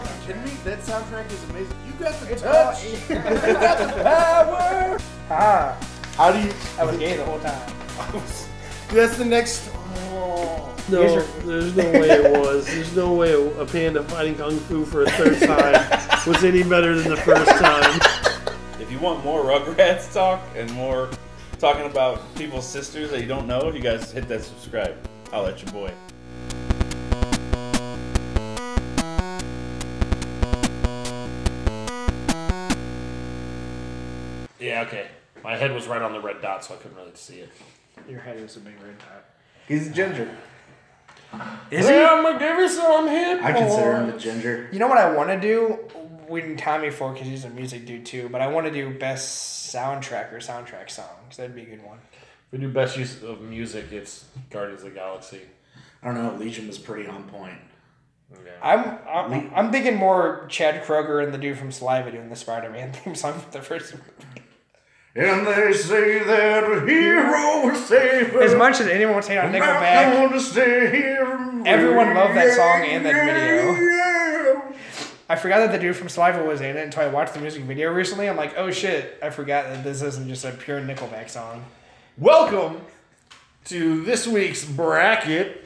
fucking kidding me? That soundtrack is amazing. You got the touch. You got the power. Ah. How do you? I was gay the whole time. That's the next. Oh. No, there's no way it was. There's no way a panda fighting kung fu for a third time was any better than the first time. If you want more Rugrats talk and more talking about people's sisters that you don't know, you guys hit that subscribe. I'll let your boy. Yeah, okay. My head was right on the red dot, so I couldn't really see it. Your head is a big red dot. He's a ginger. Is he? I'm gonna give you some hip. I consider him a ginger. You know what I want to do? We didn't time me for because he's a music dude too, but I want to do best soundtrack or soundtrack song because that'd be a good one. If we do best use of music, it's Guardians of the Galaxy. I don't know. Legion was pretty on point. Okay. I'm thinking more Chad Kroeger and the dude from Saliva doing the Spider-Man theme song for the first movie. And they say that a hero is safer. As much as anyone would say on Nickelback, everyone loved that song and that video. I forgot that the dude from Saliva was in it until I watched the music video recently. I'm like, oh shit, I forgot that this isn't just a pure Nickelback song. Welcome to this week's bracket.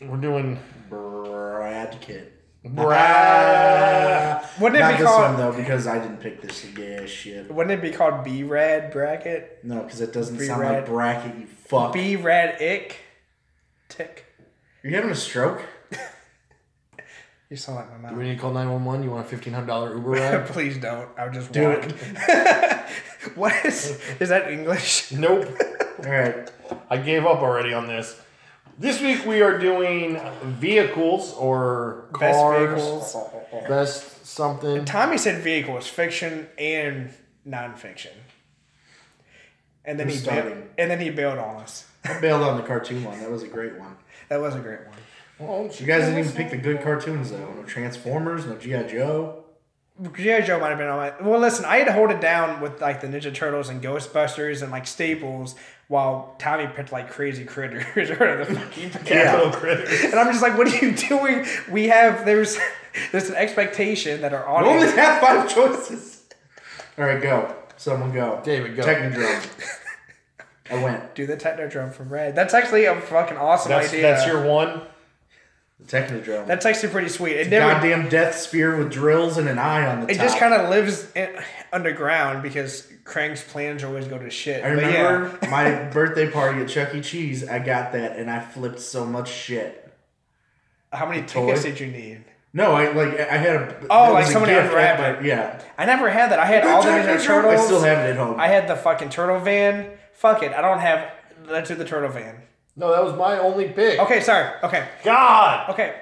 We're doing bracket. Wouldn't it be called this one though, because I didn't pick this shit. Wouldn't it be called B-Rad bracket? No, because it doesn't sound like bracket. You fuck. B-Rad ick. Tick. Are you having a stroke? You sound like my mouth. Do we need to call 911? You want a $1,500 Uber ride? Please don't. I'll just do it. What is that English? Nope. All right. I gave up already on this. This week we are doing vehicles or cars. Best vehicles. Best something. Tommy said vehicles, fiction and nonfiction. And then he bailed on us. I bailed on the cartoon one. That was a great one. That was a great one. Well, you guys didn't even pick the good cartoons though. No Transformers, no G.I. Joe. G.I. Joe might have been on my... Well, listen, I had to hold it down with like the Ninja Turtles and Ghostbusters and like Staples while Tommy picked like Crazy Critters or the fucking Capital Critters. And I'm just like, what are you doing? We have... There's an expectation that our audience... We only have 5 choices. All right, go. Someone go. David, go. Technodrome. I went. Do the Technodrome from Red. That's actually a fucking awesome idea. That's your one? The Technodrome. That's actually pretty sweet. It's a goddamn death spear with drills and an eye on the top. It just kind of lives underground because Krang's plans always go to shit. I remember my birthday party at Chuck E. Cheese, I got that and I flipped so much shit. How many tickets did you need? No, I had a... Oh, like somebody unwrapped it. Yeah. I never had that. I had all the Ninja Turtles. I still have it at home. I had the fucking turtle van. Fuck it. I don't have... Let's do the turtle van. No, that was my only pick. Okay, sorry. Okay. God! Okay.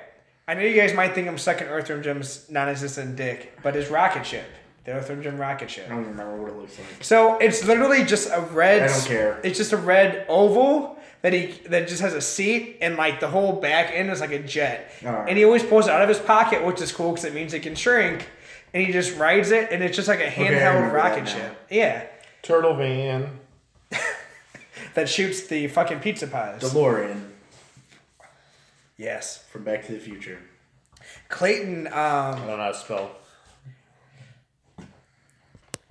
I know you guys might think I'm sucking Earthworm Jim's non-existent dick, but his rocket ship. The Earthworm Jim rocket ship. I don't remember what it looks like. So, it's literally just a red... I don't care. It's just a red oval that just has a seat, and like the whole back end is like a jet. Right. And he always pulls it out of his pocket, which is cool because it means it can shrink, and he just rides it, and it's just like a handheld rocket ship. Yeah. Turtle van. That shoots the fucking pizza pies. DeLorean. Yes. From Back to the Future. Clayton, I don't know how to spell.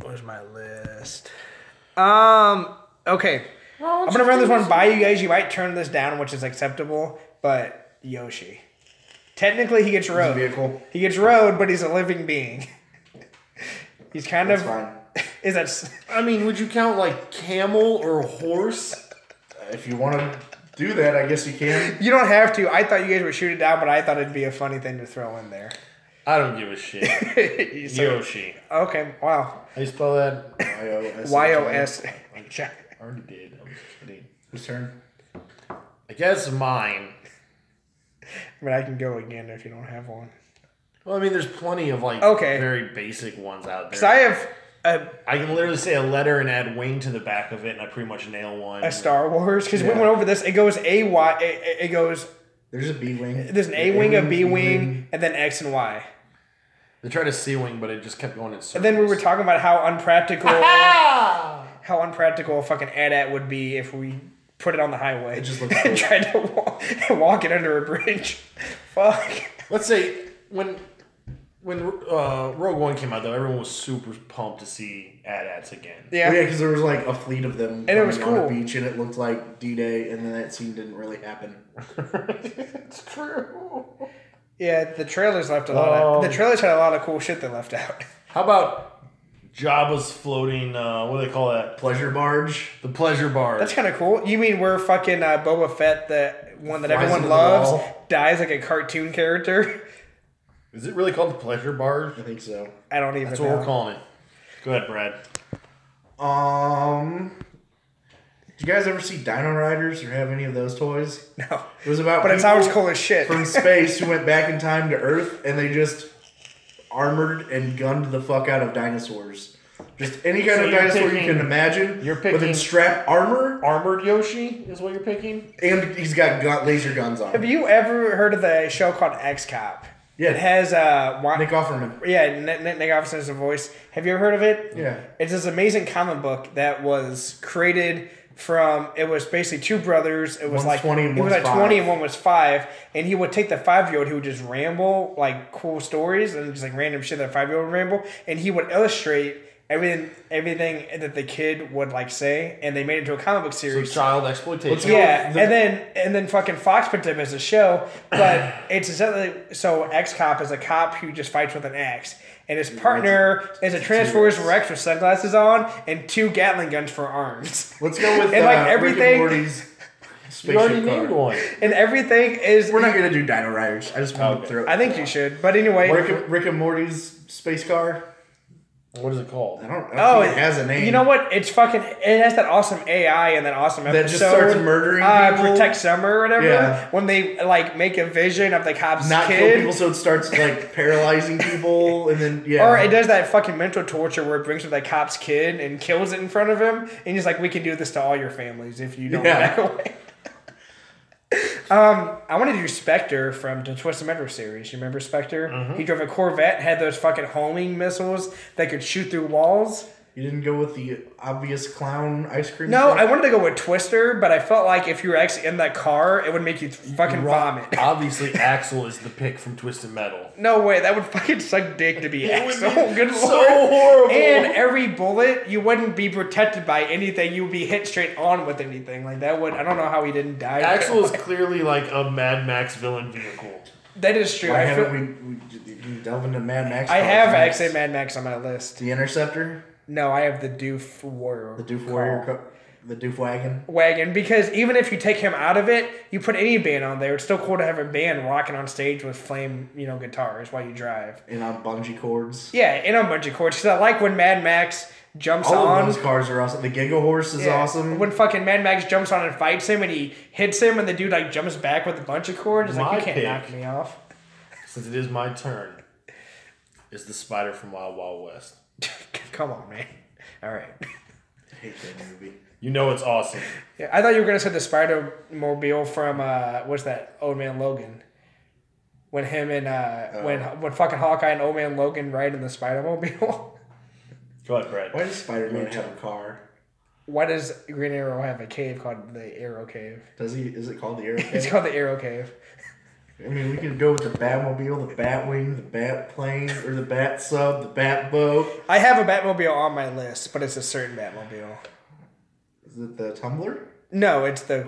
Where's my list? Okay. Well, I'm going to run this one by you guys. You might turn this down, which is acceptable, but Yoshi. Technically, he gets rode. He gets rode, but he's a living being. He's kind of... Fine. Is that? I mean, would you count like camel or horse? If you want to do that, I guess you can. You don't have to. I thought you guys would shoot it down, but I thought it'd be a funny thing to throw in there. I don't give a shit. So, Yoshi. Okay. Wow. How do you spell that? Y-O-S. I already did. I'm just kidding. Whose turn? I guess mine. I mean, I can go again if you don't have one. Well, I mean, there's plenty of like very basic ones out there. Because I have... I can literally say a letter and add wing to the back of it, and I pretty much nail one. A Star Wars, because we went over this. It goes A-Y. It goes... There's a B-wing. There's an A-wing, a B-wing, and then X and Y. They tried a C-wing, but it just kept going in circles. And then we were talking about how unpractical... how unpractical a fucking AT-AT would be if we put it on the highway. It just looks cool. And tried to walk it under a bridge. Fuck. Let's say when... When Rogue One came out, though, everyone was super pumped to see AT-ATs again. Yeah, because there was like a fleet of them, and it was cool. On a beach, and it looked like D-Day, and then that scene didn't really happen. It's true. Yeah, the trailers left a lot. The trailers had a lot of cool shit they left out. How about Jabba's floating? What do they call that? Pleasure barge. The pleasure barge. That's kind of cool. You mean we're fucking Boba Fett, the one that everyone loves, dies like a cartoon character? Is it really called the Pleasure Barge? I think so. I don't even know. That's what we're calling it. Go ahead, Brad. Did you guys ever see Dino Riders or have any of those toys? No. It was about. But it's always cool as shit. From space who went back in time to Earth, and they just armored and gunned the fuck out of dinosaurs. Just any kind of dinosaur you can imagine. You're picking. With its strap armor. Armored Yoshi is what you're picking. And he's got laser guns on. Have you ever heard of the show called X-Cop? Yeah. It has Nick Offerman. Yeah, Nick Offerman is the voice. Have you ever heard of it? Yeah. It's this amazing comic book that was created from. It was basically two brothers. It was one's like 20 and it was like 20 and one was 5. And he would take the 5-year-old who would just ramble like cool stories and just like random shit that a 5-year-old would ramble, and he would illustrate everything that the kid would like say, and they made it into a comic book series. So child exploitation. Yeah, and then fucking Fox put them as a show, but it's essentially so X-Cop is a cop who just fights with an axe, and his partner is a Transformers Rex with sunglasses on and 2 Gatling guns for arms. Let's go with and like everything. Rick and Morty's you already need one, and everything is. We're not gonna do Dino Riders. I just want to throw. I think you should, but anyway, Rick and Morty's space car. What is it called? I don't think it has a name. You know what? It's fucking. It has that awesome AI and that awesome episode that just starts murdering people. Protect Summer or whatever. Yeah. When they like make a vision of the cop's not kid. Not kill people, so it starts like paralyzing people, and then yeah. Or it does that fucking mental torture where it brings up that cop's kid and kills it in front of him, and he's like, "We can do this to all your families if you don't back away." I want to do Spectre from the Twisted Metal series. You remember Spectre? Mm-hmm. He drove a Corvette, had those fucking homing missiles that could shoot through walls. You didn't go with the obvious clown ice cream? No, I wanted to go with Twister, but I felt like if you were actually in that car, it would make you fucking vomit. Obviously, Axel is the pick from Twisted Metal. No way. That would fucking suck dick to be Axel. Good lord. So horrible. And every bullet, you wouldn't be protected by anything. You would be hit straight on with anything. Like, that would... I don't know how he didn't die. Axel is clearly like a Mad Max villain vehicle. That is true. Why haven't we delved into Mad Max? I have actually Mad Max on my list. The Interceptor? No, I have the Doof Warrior. The Doof Warrior. The Doof Wagon. Because even if you take him out of it, you put any band on there, it's still cool to have a band rocking on stage with flame, guitars while you drive. And on bungee cords. Yeah, and on bungee cords. Because I like when Mad Max jumps on. All of those cars are awesome. The Giga Horse is awesome. When fucking Mad Max jumps on and fights him, and he hits him, and the dude like jumps back with the bungee cord. It's like, you can't knock me off. Since it is my turn, is the Spider from Wild Wild West. Come on, man. All right. I hate that movie. You know it's awesome. Yeah, I thought you were going to say the Spider-Mobile from, what's that, Old Man Logan. When him and, when fucking Hawkeye and Old Man Logan ride in the Spider-Mobile. Go ahead, Brad. Why does Spider-Man have a car? Why does Green Arrow have a cave called the Arrow Cave? Is it called the Arrow Cave? It's called the Arrow Cave. I mean, we could go with the Batmobile, the Batwing, the Batplane, or the Bat Sub, the Batboat. I have a Batmobile on my list, but it's a certain Batmobile. Is it the Tumbler? No, it's the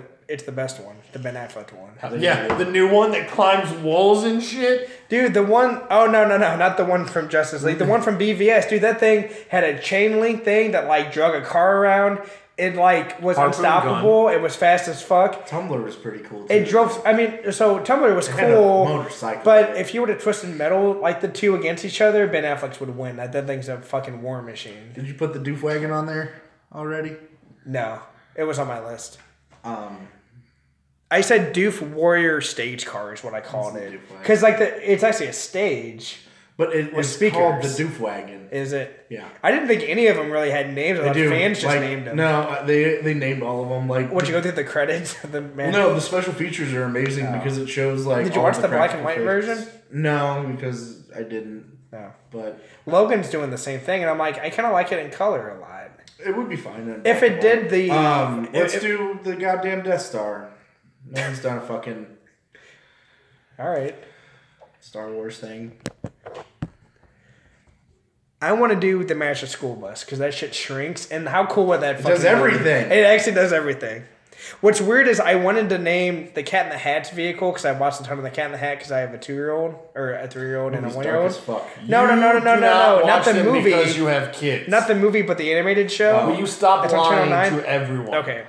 best one, the Ben Affleck one. Yeah, the new one that climbs walls and shit. Dude, the one no, not the one from Justice League, the one from BVS. Dude, that thing had a chain link thing that like drug a car around. It, like, was unstoppable. Gun. It was fast as fuck. Tumbler was pretty cool, too. It drove... I mean, so Tumbler was cool. Motorcycle. But if you were to twist and metal, like, the two against each other, Ben Affleck would win. That thing's a fucking war machine. Did you put the Doof Wagon on there already? No. It was on my list. I said Doof Warrior Stage Car is what I called it. Because, like, it's actually a stage. But it was called the Doof Wagon. Is it? Yeah. I didn't think any of them really had names. Fans just named them. No, they named all of them. Like, you go through the credits? The special features are amazing because it shows like. Did you watch the black and white version? No, because I didn't. No, but Logan's doing the same thing, and I'm like, I kind of like it in color a lot. It would be fine if it did the. Let's do the goddamn Death Star. No one's done a fucking. All right. Star Wars thing. I want to do the Magic School Bus because that shit shrinks. And how cool would that fucking does everything. It actually does everything. What's weird is I wanted to name the Cat in the Hat's vehicle because I watched a ton of the Cat in the Hat because I have a 2-year-old or a 3-year-old and a 1-year-old. No, not the movie because you have kids. Not the movie, but the animated show. Will you stop lying to everyone? Okay.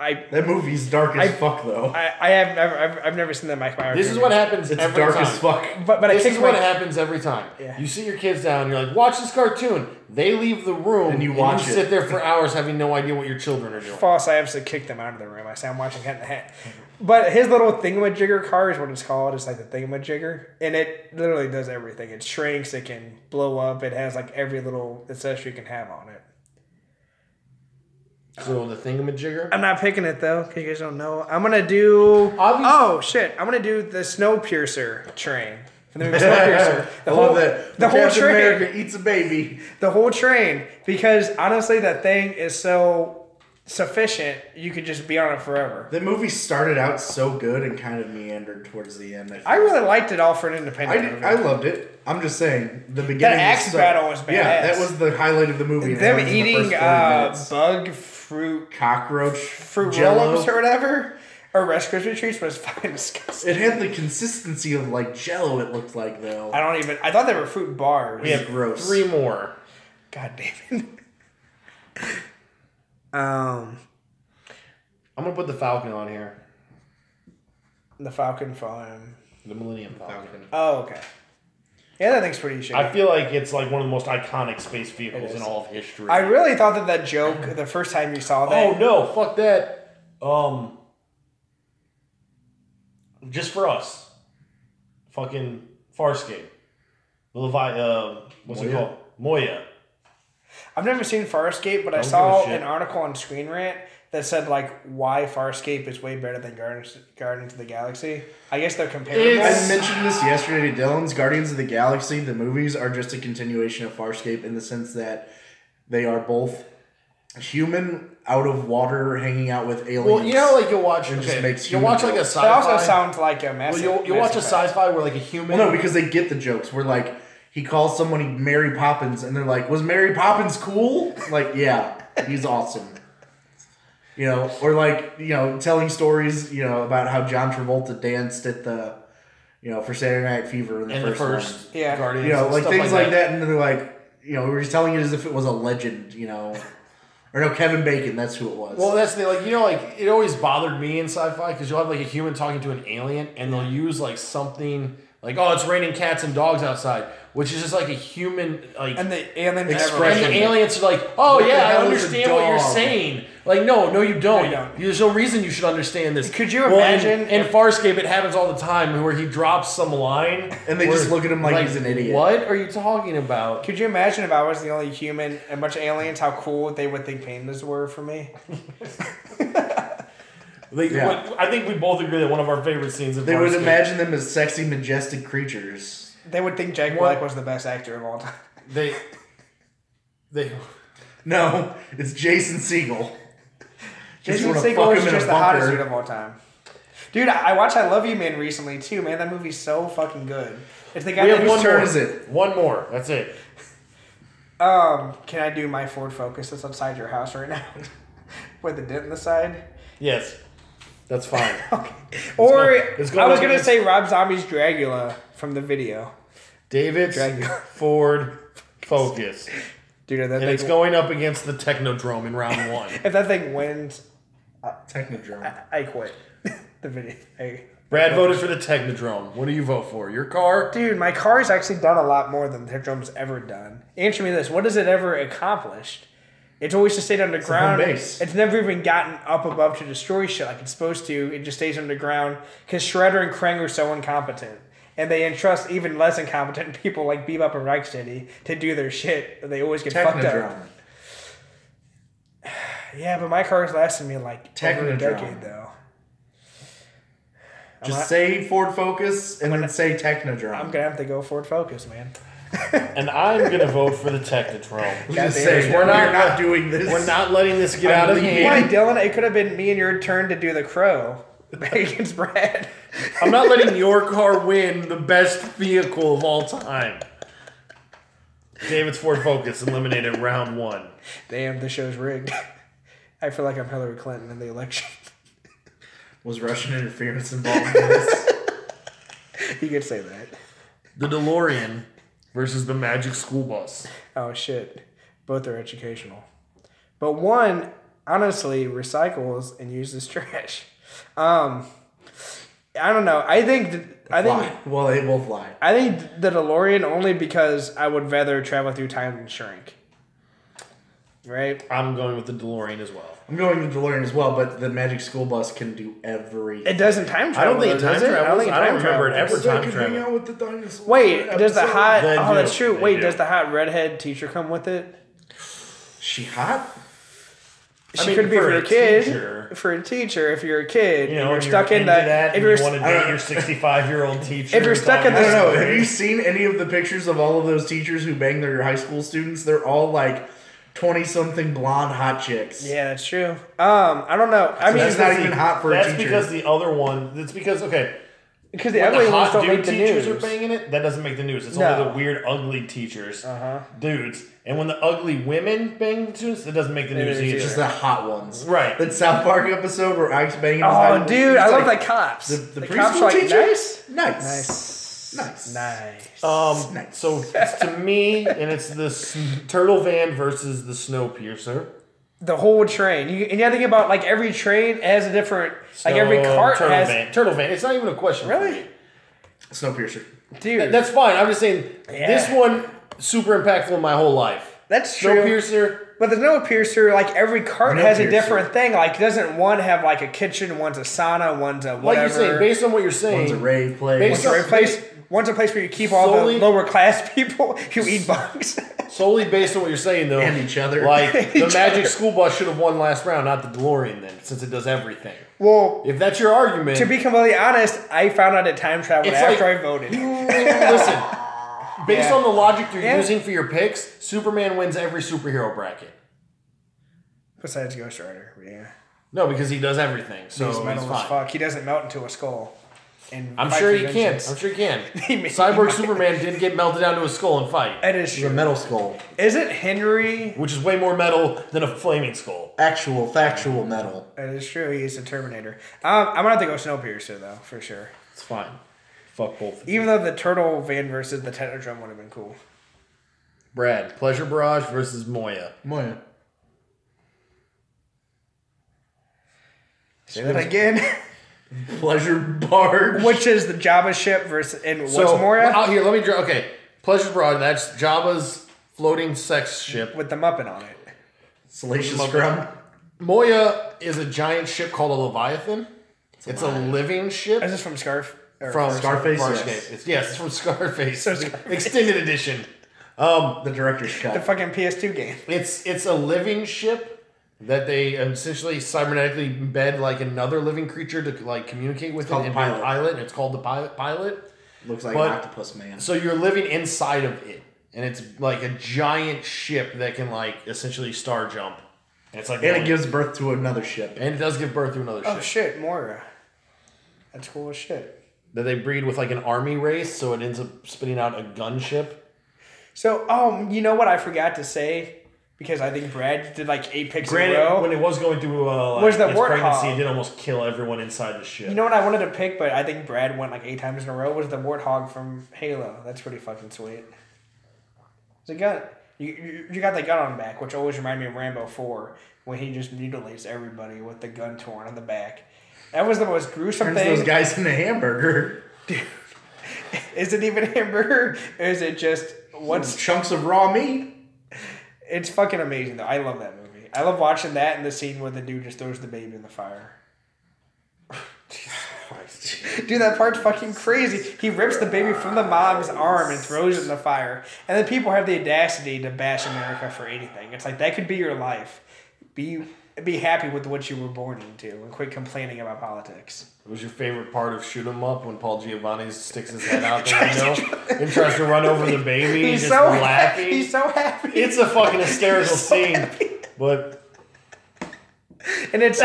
That movie's dark as fuck, though. I've never seen that. This is what happens every time. It's dark as fuck. But I think is what happens every time. Yeah. You sit your kids down, and you're like, watch this cartoon. They leave the room, and you watch it. You sit there for hours having no idea what your children are doing. False, I absolutely kicked them out of the room. I said, I'm watching Cat in the Hat. But his little thingamajigger car is what it's called. It's like the thingamajigger. And it literally does everything. It shrinks. It can blow up. It has like every little accessory you can have on it. So the thingamajigger? I'm not picking it though, because you guys don't know. I'm gonna do. Obviously. Oh shit! I'm gonna do the Snowpiercer train. From the movie Snowpiercer. I love that. The whole train. America eats a baby. The whole train, because honestly, that thing is so sufficient. You could just be on it forever. The movie started out so good and kind of meandered towards the end. I really liked it all for an independent movie. I loved it. I'm just saying, the beginning. That axe battle was badass. Yeah, that was the highlight of the movie. Them eating bug fruit cockroach fruit roll-ups or whatever, or Rice Krispie treats was fucking disgusting. It had the consistency of like Jello. It looked like though. I thought they were fruit bars. We have gross. 3 more. God damn it. I'm gonna put the Falcon on here. The Falcon from the Millennium Falcon. Oh, okay. Yeah, that thing's pretty shitty. I feel like it's like one of the most iconic space vehicles in all of history. I really thought that joke the first time you saw that. Oh no, fuck that. Just for us. Fucking Farscape. What's it called? Moya. I've never seen Farscape, but I saw an article on Screen Rant that said, like, why Farscape is way better than Guardians of the Galaxy. I guess they're comparable. I mentioned this yesterday to Dylan's. Guardians of the Galaxy, the movies, are just a continuation of Farscape in the sense that they are both human, out of water, hanging out with aliens. Well, you know, like, you'll watch... You'll watch, like, a sci-fi... That also sounds like a massive... Well, you'll watch a sci-fi where, like, a human... Well, no, because they get the jokes. We're like, he calls somebody Mary Poppins, and they're like, was Mary Poppins cool? Like, yeah, he's awesome. You know, or like, you know, telling stories, you know, about how John Travolta danced at the, you know, for Saturday Night Fever in the first yeah. Guardians. You know, like things like that. And they're like, you know, we were telling it as if it was a legend, you know. Or no, Kevin Bacon, that's who it was. Well, that's the thing. Like, you know, like, it always bothered me in sci-fi because you'll have like a human talking to an alien and they'll use like something... Like, oh, it's raining cats and dogs outside, which is just like a human, like... And the aliens expression. And the aliens are like, oh, yeah, I understand what you're saying. Like, no, you don't. There's no reason you should understand this. Could you imagine? In Farscape, it happens all the time where he drops some line. And they just look at him like he's an idiot. What are you talking about? Could you imagine if I was the only human and a bunch of aliens, how cool they would think pandas were for me? Like, yeah. I think we both agree that one of our favorite scenes of Farscape. They would imagine them as sexy, majestic creatures. They would think Jack Black was the best actor of all time. No, it's Jason Segel. Jason Segel is just the hottest dude of all time. Dude, I watched I Love You Man recently, too. Man, that movie's so fucking good. It's the guy whose turn is it? One more. That's it. Can I do my Ford Focus that's outside your house right now? With a dent in the side? Yes. That's fine. Okay. I was going to say Rob Zombie's Dragula from the video. David's Dragula. Ford Focus. Dude, it's going up against the Technodrome in round 1. If that thing wins... Technodrome. I quit. The video. Brad voted for the Technodrome. What do you vote for? Your car? Dude, my car's actually done a lot more than the Technodrome's ever done. Answer me this. What has it ever accomplished? It's always just stayed underground. It's never even gotten up above to destroy shit like it's supposed to. It just stays underground because Shredder and Krang are so incompetent. And they entrust even less incompetent people like Bebop and Rocksteady to do their shit. They always get fucked up. Yeah, but my car's lasted me like over a decade, though. Just say Ford Focus and then say Technodrome. I'm going to have to go Ford Focus, man. And I'm going to vote for the Technodrome. We're not doing this. We're not letting this get out of hand. Why, Dylan? It could have been me and your turn to do the Crow against Brad. I'm not letting your car win the best vehicle of all time. David's Ford Focus eliminated round one. Damn, the show's rigged. I feel like I'm Hillary Clinton in the election. Was Russian interference involved in this? You could say that. The DeLorean versus the Magic School Bus. Oh, shit. Both are educational. But one, honestly, recycles and uses trash. I don't know. I think well, they both lie. I think the DeLorean only because I would rather travel through time than shrink. Right? I'm going with the DeLorean as well. I'm going with the DeLorean as well, but the Magic School Bus can do everything. It doesn't time travel. I don't remember it ever time travel. Hang out with the dinosaur. Does the hot redhead teacher come with it? She hot? She could be for a teacher. If you're a kid, if you want to date your 65-year-old teacher. If you're stuck in this, have you seen any of the pictures of all of those teachers who bang their high school students? They're all like 20-something blonde hot chicks. Yeah, that's true. I don't know. Because the ugly ones don't make the news. Teachers are banging it. That doesn't make the news. It's only the weird, ugly teachers, dudes. And when the ugly women bang the students, it doesn't make the news either. It's just the hot ones, right? That South Park episode where Ike's banging. Oh, dude, I love the cops. The preschool cops teachers, nice. Nice. So it's to me, and it's the turtle van versus the Snowpiercer. The whole train. And you gotta think about every train has a different every cart has turtle van. It's not even a question. Really? Snowpiercer. Dude. That's fine. I'm just saying this one super impactful in my whole life. That's true. Snowpiercer. But the Snowpiercer, every cart has a different thing. Doesn't one have a kitchen, one's a sauna, one's a whatever. Like you're saying, based on what you're saying. One's a rave place. One's a place where you keep all the lower class people who eat bugs. Solely based on what you're saying, though. And each other. Magic School Bus should have won last round, not the DeLorean, then, since it does everything. Well, if that's your argument. To be completely honest, I found out that time travel after I voted. Listen, based on the logic you're using for your picks, Superman wins every superhero bracket. Besides Ghost Rider, yeah. No, because he does everything. So he's metal as fuck. He doesn't melt into a skull. I'm sure he can. Cyborg Superman did get melted down to a skull and fight. That is true. A metal skull. Is it Henry? Which is way more metal than a flaming skull. Actual, factual metal. That is true. He is a Terminator. I'm going to have to go Snowpiercer, though, for sure. It's fine. Fuck both of them. Even though the turtle van versus the Technodrome would have been cool. Brad, Pleasure Barge versus Moya. Moya. Say that again. Pleasure Barge, which is the Jabba ship versus what's Moya? Out here, Pleasure Barge, that's Jabba's floating sex ship with the Muppet on it. Salacious Scrum. Moya is a giant ship called a Leviathan. It's a living ship. Is this from Scarface? Farscape. Yes, it's from Scarface. Extended edition. The director's cut. The fucking PS2 game. It's a living ship that they essentially cybernetically embed another living creature to communicate with it and be a pilot. It's called the pilot. Looks like an octopus, man. So you're living inside of it, and it's a giant ship that can essentially star jump. And it's it gives birth to another ship, and it does give birth to another ship. Oh shit, Moira, that's cool as shit. That they breed with an army race, so it ends up spitting out a gunship. So you know what I forgot to say. Because I think Brad did 8 picks in a row. When it was going through his pregnancy, it did almost kill everyone inside the ship. You know what I wanted to pick, but I think Brad went 8 times in a row, was the Warthog from Halo. That's pretty fucking sweet. It's a gun. You got the gun on the back, which always reminded me of Rambo 4, when he just mutilates everybody with the gun torn on the back. That was the most gruesome thing. Turns those guys into hamburger. Dude, is it even hamburger? Or is it just chunks of raw meat? It's fucking amazing, though. I love that movie. I love watching that and the scene where the dude just throws the baby in the fire. Dude, that part's fucking crazy. He rips the baby from the mom's arm and throws it in the fire. And then people have the audacity to bash America for anything. It's that could be your life. Be happy with what you were born into and quit complaining about politics. What was your favorite part of Shoot 'Em Up? When Paul Giamatti sticks his head out the window and tries to run over the baby. He's just laughing. He's so happy. It's a fucking hysterical scene. Happy. But it's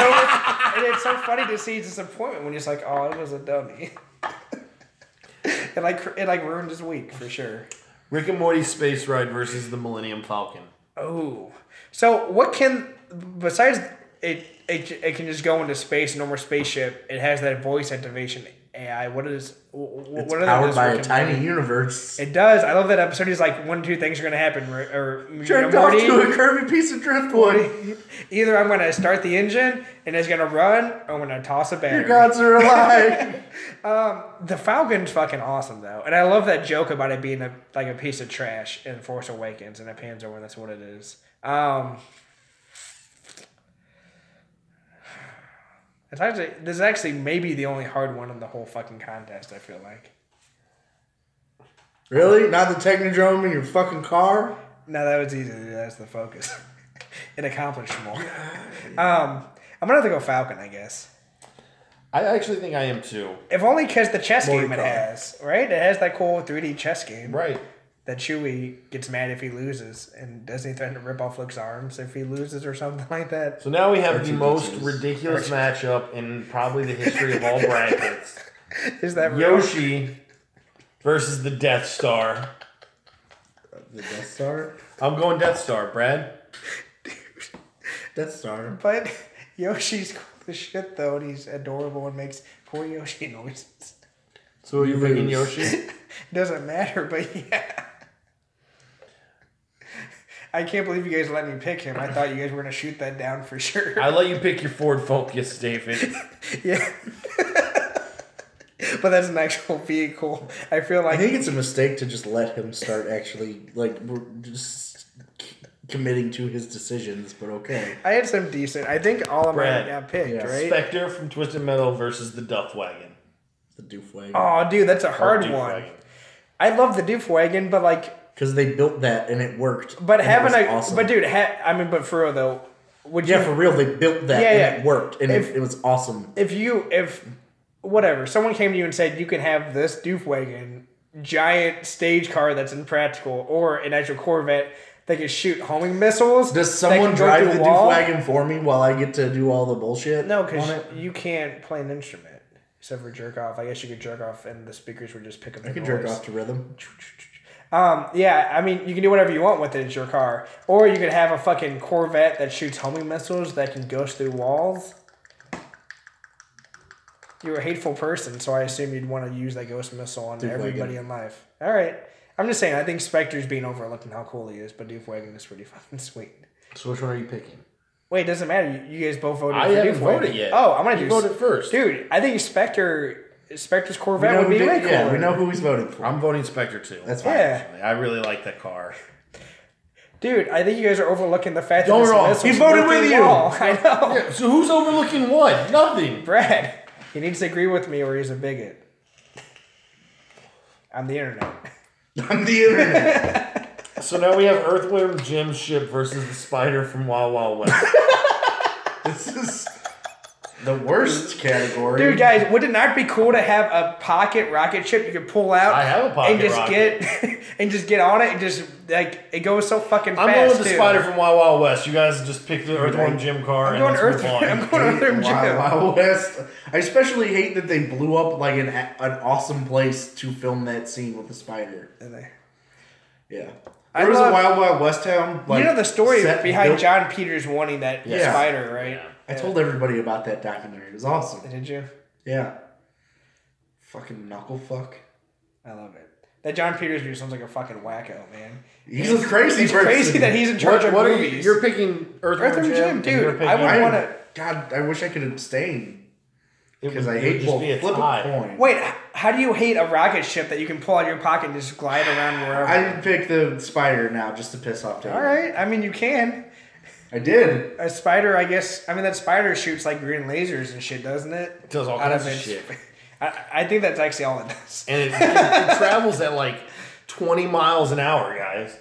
so funny to see his disappointment when he's like, "Oh, it was a dummy." It ruined his week for sure. Rick and Morty Space Ride versus the Millennium Falcon. Oh. So what can, besides it can just go into space, no more spaceship, it has that voice activation AI. What is... It's powered by a tiny universe. It does. I love that episode. He's like, one, two things are going to happen. Jerked off to a curvy piece of driftwood. Either I'm going to start the engine and it's going to run, or I'm going to toss a battery. Your gods are alive. The Falcon's fucking awesome, though. And I love that joke about it being a piece of trash in Force Awakens, and it pans over and that's what it is. This is actually maybe the only hard one in the whole fucking contest, I feel like. Really? Not the Technodrome in your fucking car? No, that was easy. That's the focus. It accomplished more. I'm going to have to go Falcon, I guess. I actually think I am too. If only because the chess game it has, right? It has that cool 3D chess game. Right. That Chewie gets mad if he loses, and doesn't he threaten to rip off Luke's arms if he loses or something like that? So now we have the most ridiculous matchup in probably the history of all brackets. Is that Yoshi real? Versus the Death Star? The Death Star? I'm going Death Star, Brad. Dude. Death Star. But Yoshi's cool as shit, though, and he's adorable and makes poor Yoshi noises. So are you picking Yoshi? Doesn't matter, but yeah. I can't believe you guys let me pick him. I thought you guys were going to shoot that down for sure. I let you pick your Ford Focus, David. Yeah. But that's an actual vehicle. I feel like... I think it's a mistake to just let him start actually, just committing to his decisions, but okay. I had some decent... I think all of mine got picked, right? Spectre from Twisted Metal versus the Doof Wagon. The Doof Wagon. Oh, dude, that's a hard one. Wagon. I love the Doof Wagon, but because they built that and it worked. But having a awesome. But dude, but for real though, for real, they built that and it worked, and it was awesome. If whatever, someone came to you and said you can have this Doof Wagon, giant stage car that's impractical, or an actual Corvette that can shoot homing missiles. Does someone drive the Doof Wagon for me while I get to do all the bullshit? No, because you can't play an instrument. Except for jerk off. I guess you could jerk off and the speakers would just pick up the noise. I can jerk off to rhythm. You can do whatever you want with it. It's your car. Or you could have a fucking Corvette that shoots homing missiles that can ghost through walls. You're a hateful person, so I assume you'd want to use that ghost missile on everybody in life. All right. I'm just saying, I think Spectre's being overlooked and how cool he is, but Doof Wagon is pretty fucking sweet. So which one are you picking? Wait, it doesn't matter. You guys both voted. I haven't voted yet. Oh, I'm gonna do. You voted first, dude. I think Spectre's Corvette would be way cooler. Yeah, we know who he's voting for. I'm voting Spectre too. That's fine. Yeah. I really like that car, dude. I think you guys are overlooking the fact that he voted with you. I know. Yeah, so who's overlooking what? Nothing. Brad, he needs to agree with me or he's a bigot. I'm the internet. So now we have Earthworm Jim ship versus the spider from Wild Wild West. This is the worst category. Dude, guys, would it not be cool to have a pocket rocket ship you could pull out? I have a pocket rocket. And just get on it and just, it goes so fucking fast, I'm going with the spider from Wild Wild West. You guys just pick the Earthworm Jim car and let's move on. I'm going Earthworm Jim. Wild West. I especially hate that they blew up, an awesome place to film that scene with the spider. Yeah. There was a Wild Wild West town. You know the story behind John Peters wanting that spider, right? Yeah. I told everybody about that documentary. It was awesome. Did you? Yeah. Fucking knuckle fuck. I love it. That John Peters dude sounds like a fucking wacko, man. He's a crazy person. It's crazy that he's in charge of movies. You're picking Earthworm Jim? Dude, I would want to... God, I wish I could abstain. Because I hate both. Flip a coin. Wait, how do you hate a rocket ship that you can pull out of your pocket and just glide around wherever? I didn't pick the spider now just to piss off David. All right. I mean, you can. I did. A spider, I guess. I mean, that spider shoots green lasers and shit, doesn't it? It does all kinds of shit. I think that's actually all it does. And it travels at 20 miles an hour, guys.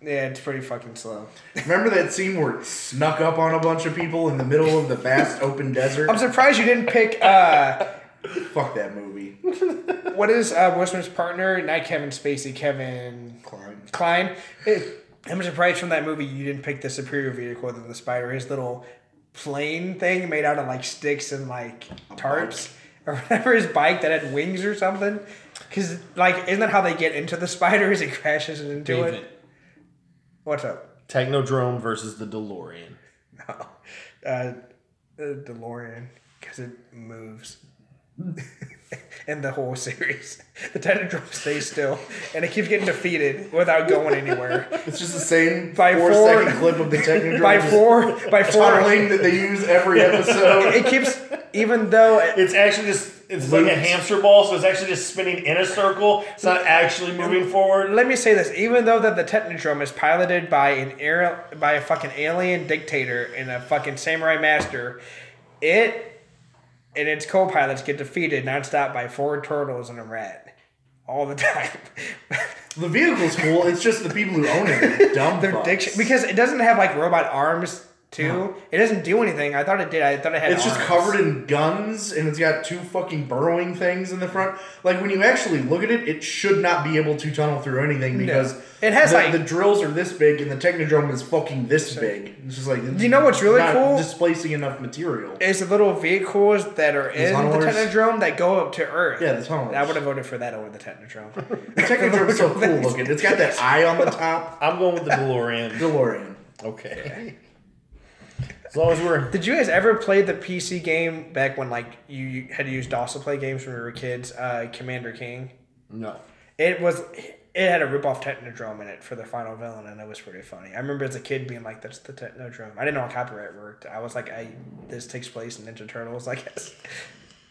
Yeah, it's pretty fucking slow. Remember that scene where it snuck up on a bunch of people in the middle of the vast open desert? I'm surprised you didn't pick... fuck that movie. What is Westman's partner? Not Kevin Spacey, Kevin... Klein. I'm surprised from that movie you didn't pick the superior vehicle than the spider. His little plane thing made out of sticks and tarps. Or whatever, his bike that had wings or something. Because, like, isn't that how they get into the spider? Is it crashes into David. It? What's up? Technodrome versus the DeLorean. No. The DeLorean. Because it moves. In the whole series. The Technodrome stays still. And it keeps getting defeated without going anywhere. It's just the same by four-second clip of the Technodrome. By four. Tunneling that they use every episode. It keeps... Even though... It's actually just... It's like a hamster ball, so it's actually just spinning in a circle. It's not actually moving forward. Let me say this. Even though that the Technodrome is piloted by a fucking alien dictator and a fucking samurai master, it and its co-pilots get defeated nonstop by four turtles and a rat. All the time. The vehicle's cool. It's just the people who own it. Dumb fucks. Because it doesn't have, like, robot arms... Too. It doesn't do anything. I thought it did. I thought it had It's arms. Just covered in guns, and it's got two fucking burrowing things in the front. Like, when you actually look at it, it should not be able to tunnel through anything because it has the drills are this big, and the Technodrome is fucking this big. It's just like... It's, you know what's really cool? Displacing enough material. It's the little vehicles that are in the Technodrome that go up to Earth. Yeah, the tunnels. I would have voted for that over the Technodrome. The Technodrome's so cool looking. It's got that eye on the top. I'm going with the DeLorean. DeLorean. Okay. As long as we're... Did you guys ever play the PC game back when, like, you had to use DOS to play games when we were kids? Commander King? No. It had a rip-off Technodrome in it for the final villain, and it was pretty funny. I remember as a kid being like, that's the Technodrome. I didn't know how copyright worked. I was like, this takes place in Ninja Turtles, I guess.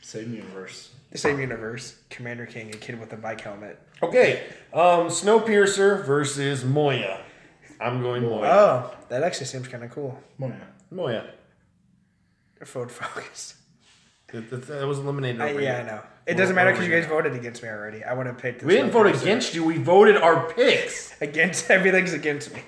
Same universe. The same universe. Commander King, a kid with a bike helmet. Okay. Snowpiercer versus Moya. I'm going Moya. Oh, that actually seems kind of cool. Moya. Moya. Forward focus. That was eliminated. I know. It doesn't matter because you guys voted against me already. I would have picked. We didn't vote against you. We voted our picks. Against everything's against me.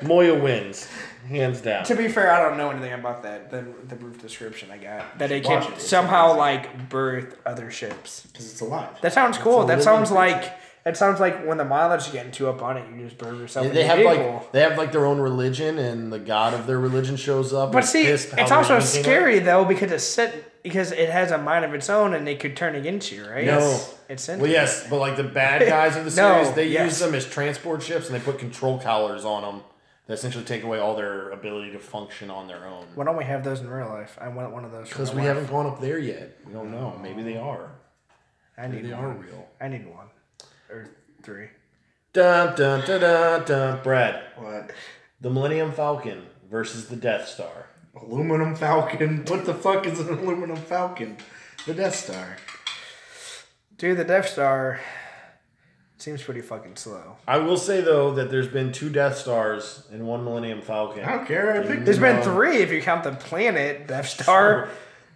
Moya wins, hands down. To be fair, I don't know anything about that. The brief description I got that it can somehow like birth other ships because it's alive. That sounds cool. That sounds like. It sounds like when the mileage you getting too up on it, you just burn yourself. Yeah, they have their own religion, and the god of their religion shows up. But see, it's also scary though because it's set because it has a mind of its own, and they could turn it into you, right? No, it's well, yes, but like the bad guys of the series, they use them as transport ships, and they put control collars on them that essentially take away all their ability to function on their own. Why don't we have those in real life? I want one of those because we haven't gone up there yet. We don't know. Maybe they are. Maybe they are real. I need one. Or three. Dun, dun, dun, dun, dun. Brad. What? The Millennium Falcon versus the Death Star. Aluminum Falcon? What the fuck is an aluminum Falcon? The Death Star. Dude, the Death Star seems pretty fucking slow. I will say, though, that there's been two Death Stars and one Millennium Falcon. I don't care. I think there's been three if you count the planet Death Star. Sure.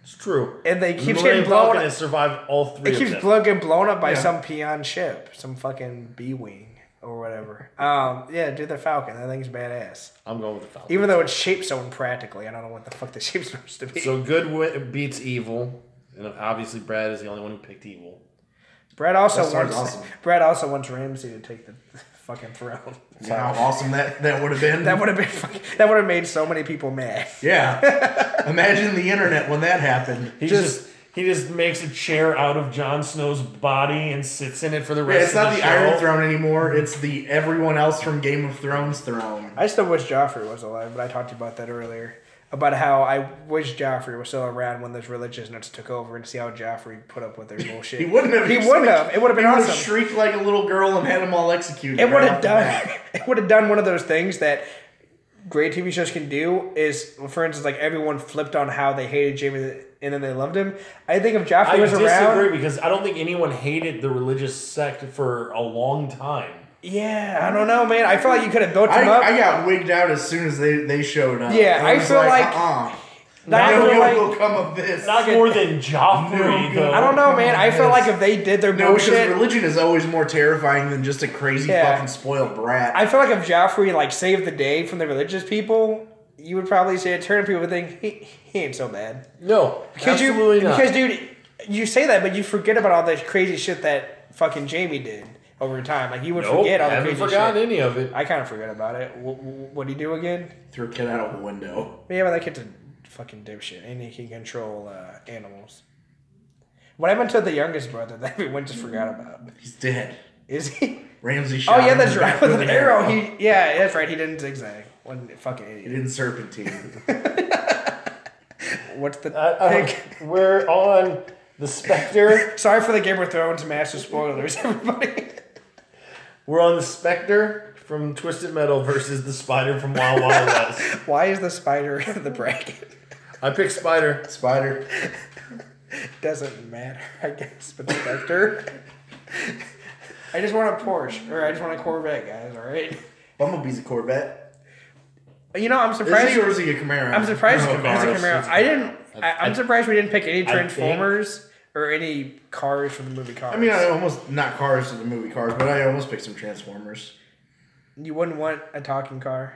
It's true. And they keep getting blown up. Survived all three. It keeps getting blown up by some peon ship, some fucking B-wing or whatever. Do the Falcon. That thing's badass. I'm going with the Falcon. Even though it's shaped so impractically, I don't know what the fuck the shape's supposed to be. So good beats evil, and obviously Brad is the only one who picked evil. Brad also wants Ramsey to take the fucking throne. Wow, awesome that would have been. That would have made so many people mad. Yeah. Imagine the internet when that happened. He just makes a chair out of Jon Snow's body and sits in it for the rest of the show. It's not the Iron Throne anymore. It's the everyone else from Game of Thrones throne. I still wish Joffrey was alive, but I talked to you about that earlier. About how I wish Joffrey was still around when those religious nuts took over and see how Joffrey put up with their bullshit. He wouldn't have. It would have been awesome. He would have shrieked like a little girl and had them all executed. It would have done one of those things that great TV shows can do is, for instance, like everyone flipped on how they hated Jamie and then they loved him. I think if Joffrey was around... I disagree because I don't think anyone hated the religious sect for a long time. Yeah, I don't know, man. I feel like you could have built them up. I got wigged out as soon as they showed up. Yeah, I feel like... Not will come of this. Not more than Joffrey, though. I don't know, man. I feel like if they did their bullshit... No, because religion is always more terrifying than just a crazy fucking spoiled brat. I feel like if Joffrey, like, saved the day from the religious people, you would probably say a turn of people would think, he ain't so bad. No, absolutely not. Because, dude, you say that, but you forget about all that crazy shit that fucking Jamie did. Over time, like you would forget all the crazy shit. I haven't forgotten any of it. I kind of forgot about it. What do you do again? Threw a kid out of a window. Yeah, but that kid's a fucking dipshit, and he can control animals. What happened to the youngest brother that everyone just forgot about? He's dead. Is he? Ramsey shot. Oh yeah, that's right. With an arrow. He yeah, that's right. He didn't zigzag. What a fucking idiot. He didn't serpentine. What's the pick? We're on the Spectre. Sorry for the Game of Thrones master spoilers, everybody. We're on the Spectre from Twisted Metal versus the Spider from Wild Wild West. Why is the Spider in the bracket? I picked Spider. Spider. Doesn't matter, I guess, but Spectre. I just want a Porsche, or I just want a Corvette, guys, alright? Bumblebee's a Corvette. You know, I'm surprised... Is he or is he a Camaro? I'm surprised he's a Camaro. I didn't... I'm surprised we didn't pick any Transformers or any cars from the movie Cars. I mean, I almost... Not cars from the movie Cars, but I almost picked some Transformers. You wouldn't want a talking car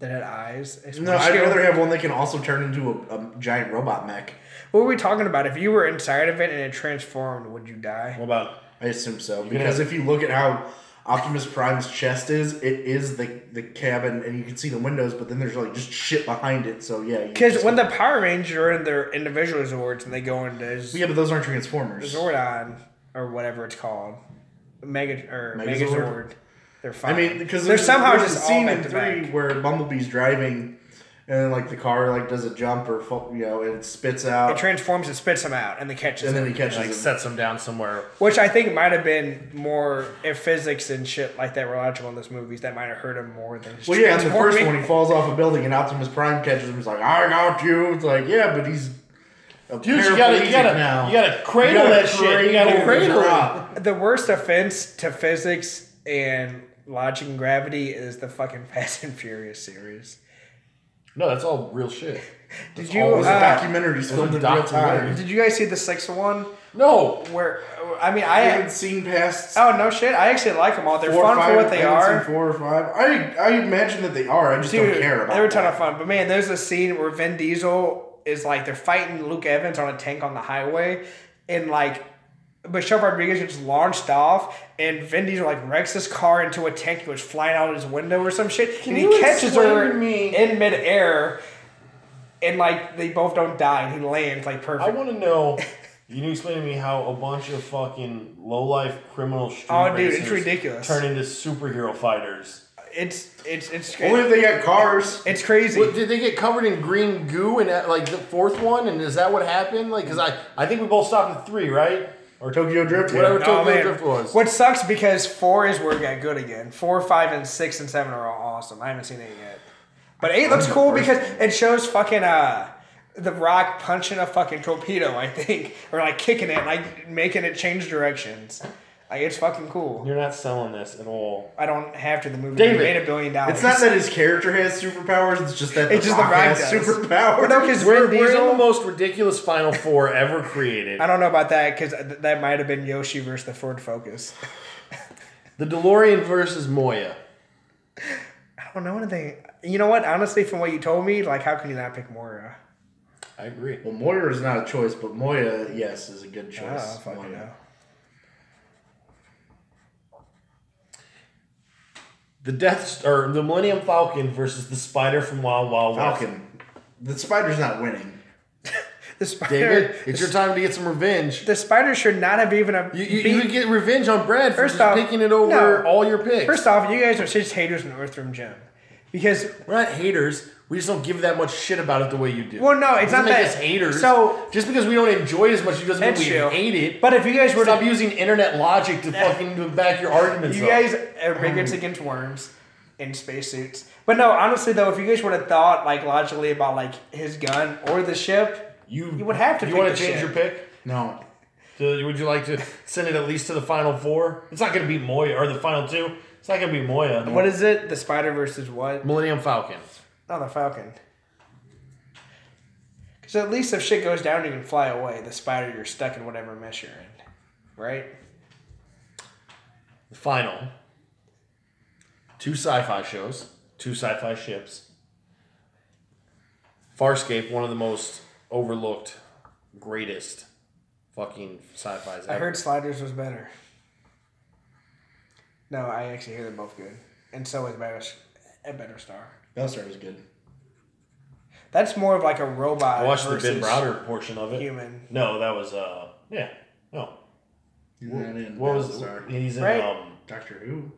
that had eyes? No, I'd rather have one that can also turn into a giant robot mech. What were we talking about? If you were inside of it and it transformed, would you die? What about... I assume so. Because if you look at how Optimus Prime's chest is, it is the cabin, and you can see the windows, but then there's like just shit behind it, so yeah. Because when the Power Rangers are in their individual Zords and they go into... Yeah, but those aren't Transformers. Zordon, or whatever it's called. Megazord. They're fine. I mean, because there's somehow just a scene in 3 where Bumblebee's driving... And like the car like does a jump or and it spits out. It transforms and spits him out, and then he catches him. Sets him down somewhere. Which I think might have been more if physics and shit like that were logical in those movies. That might have hurt him more than. Well, yeah, in the first one he falls off a building and Optimus Prime catches him. He's like, "I got you." It's like, yeah, but he's. Dude, you gotta cradle that shit. You gotta cradle it. The worst offense to physics and logic and gravity is the fucking Fast and Furious series. No, that's all real shit. Did you? It was a documentary filmed in real time. Did you guys see the 6th one? No. Where? I mean, I haven't seen past. Oh no, shit! I actually like them all. They're fun for what they are. 4 or 5. I imagine that they are. I just don't care about. They were a ton of fun, but man, there's a scene where Vin Diesel is like they're fighting Luke Evans on a tank on the highway, and like. Michelle Rodriguez gets launched off, and Vin Diesel like wrecks his car into a tank that was flying out of his window or some shit. Can and he catches her in midair, and like they both don't die, and he lands like perfect. I want to know. You need to explain to me how a bunch of fucking lowlife criminal street racers it's ridiculous. Turn into superhero fighters. It's crazy. Only if they got cars. It's crazy. What, did they get covered in green goo in like the 4th one? And is that what happened? Like, because I think we both stopped at 3, right? Or Tokyo Drift, whatever Tokyo Drift was. What sucks because 4 is where it got good again. 4, 5, and 6, and 7 are all awesome. I haven't seen 8 yet, but 8 looks cool because it shows fucking the Rock punching a fucking torpedo, I think, or like kicking it, like making it change directions. Like it's fucking cool. You're not selling this at all. I don't have to. The movie made $1 billion. It's not that his character has superpowers. It's just that the Rock has superpowers. No, because we're in the most ridiculous Final 4 ever created. I don't know about that because that might have been Yoshi versus the Ford Focus. The DeLorean versus Moya. I don't know anything. You know what? Honestly, from what you told me, like, how can you not pick Moya? I agree. Well, Moya is not a choice, but Moya, yes, is a good choice. Oh, fuck Moya. No. The the Millennium Falcon versus the Spider from Wild Wild West. Falcon. The Spider's not winning. The Spider. David, it's your time to get some revenge. The Spider should not have even a. You would get revenge on Brad for just picking it over all your picks. First off, you guys are just haters in Earthworm Jim. Because we're not haters. We just don't give that much shit about it the way you do. Well, no, it's not that. Us haters. So just because we don't enjoy it as much, it doesn't mean we hate it. But if you guys were stop using internet logic to fucking back your arguments, guys are bigots against worms in spacesuits. But no, honestly though, if you guys would have thought like logically about like his gun or the ship, you would have to. You want to change your pick? No. So, would you like to send it at least to the Final 4? It's not going to be Moya or the Final 2. It's not going to be Moya. What is it? The Spider versus what? Millennium Falcon. Oh, the Falcon. Because at least if shit goes down, you can fly away. The Spider, you're stuck in whatever mess you're in. Right? The final. 2 sci-fi shows. 2 sci-fi ships. Farscape, one of the most overlooked, greatest fucking sci-fis ever. I heard Sliders was better. No, I actually hear they're both good. And so is Battlestar. Battlestar was good. That's more of like a robot. I watched the Ben Browder portion of it. Human. No, that was yeah. No. He's not in Battlestar. He's in Doctor Who.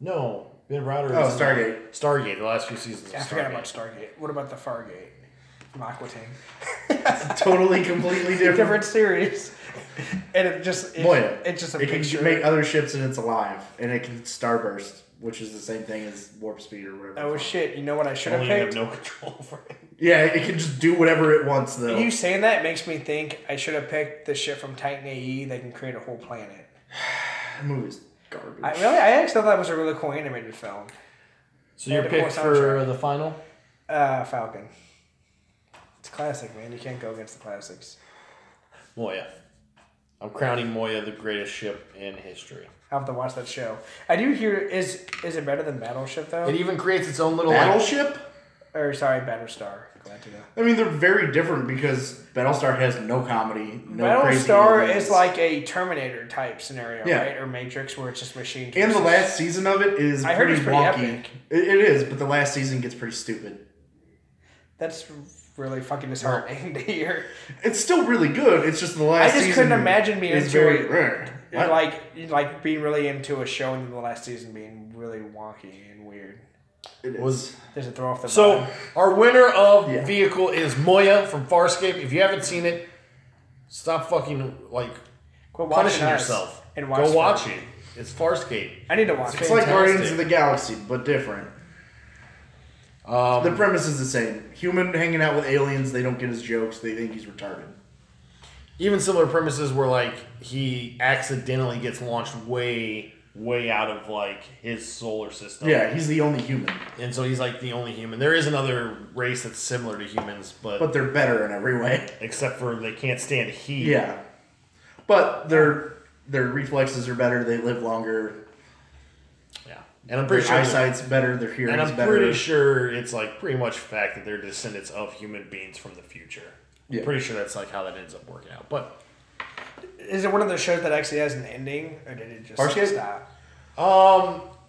No, Ben Browder. Oh, is Stargate. In Stargate. The last few seasons. Yeah, I forgot about Stargate. What about the Fargate? From Aquatang. Totally, completely different series. And it just it's just a picture. It can make other ships and it's alive, and it can starburst, which is the same thing as warp speed or whatever. Oh shit! You know what I should have picked? You have no control over it. Yeah, it can just do whatever it wants, though. You saying that makes me think I should have picked the ship from Titan AE that can create a whole planet. That movie's garbage. I actually thought that was a really cool animated film. So your pick for the final? Falcon. It's classic, man. You can't go against the classics. Moya. I'm crowning Moya the greatest ship in history. I'll have to watch that show. I do hear... Is it better than Battleship, though? It even creates its own little... Battleship? Or, sorry, Battlestar. Glad to know. I mean, they're very different because Battlestar has no comedy, no Battlestar is like a Terminator-type scenario, right? Or Matrix, where it's just machine... And the last season of it is pretty wonky. It is, but the last season gets pretty stupid. That's... really fucking disheartening to hear. It's still really good. It's just the last season. I just couldn't imagine being like being really into a show and the last season being really wonky and weird. It was. There's a throw off the bottom. Our winner of vehicle is Moya from Farscape. If you haven't seen it, stop fucking quit punishing yourself and watch. Go watch it. It's Farscape. I need to watch it. It's like Guardians of the Galaxy, but different. The premise is the same. Human hanging out with aliens, they don't get his jokes, they think he's retarded. Even similar premises where, he accidentally gets launched way, way out of, his solar system. Yeah, he's the only human. And so he's, the only human. There is another race that's similar to humans, but... But they're better in every way. Except for they can't stand heat. Yeah. But their reflexes are better, they live longer... And I'm pretty sure eyesight's better, their hearing's better. And I'm pretty sure it's pretty much fact that they're descendants of human beings from the future. Yeah. I'm pretty sure that's how that ends up working out. But is it one of those shows that actually has an ending, or did it just stop?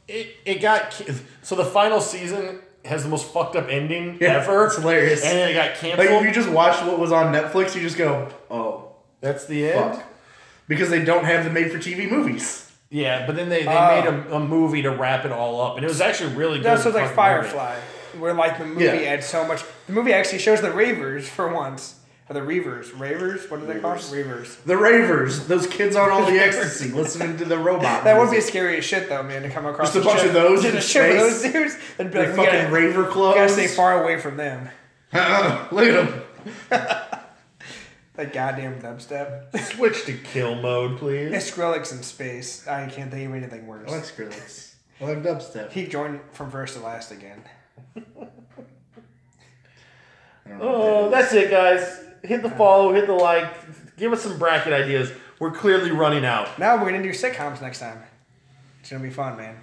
It got so the final season has the most fucked up ending ever. It's hilarious. And then it got canceled. If you just watched what was on Netflix, you just go, "Oh, that's the end." Fuck. Because they don't have the made-for-TV movies. Yeah, but then they made a movie to wrap it all up, and it was actually really good. That's like Firefly, where the movie adds so much. The movie actually shows the Ravers for once. Or the Reavers. Ravers? What do they call them? Reavers. The Ravers. Those kids on all the ecstasy listening to the robot. That would be scary as shit, though, man, to come across. Just a bunch of those in space. Those dudes. They'd be fucking raver clubs. You gotta stay far away from them. Look at them. That goddamn dubstep. Switch to kill mode, please. It's Skrillex in space. I can't think of anything worse. I like Skrillex. I like dubstep. He joined from first to last again. That's it, guys. Hit the follow, hit the like. Give us some bracket ideas. We're clearly running out. Now we're going to do sitcoms next time. It's going to be fun, man.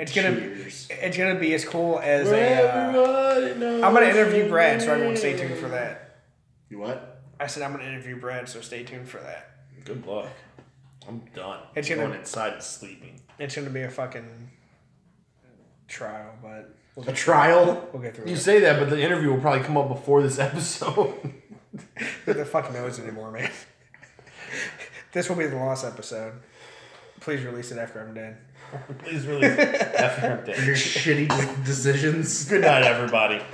It's going to be as cool as I'm going to interview Brad, so everyone stay tuned for that. You what? I said I'm going to interview Brad, so stay tuned for that. Good luck. I'm done. It's going inside and sleeping. It's going to be a fucking trial, but... A trial? We'll get through it. You say that, but the interview will probably come up before this episode. Who the fuck knows anymore, man? This will be the lost episode. Please release it after I'm dead. Please release it after I'm dead. Your shitty decisions. Good night, everybody.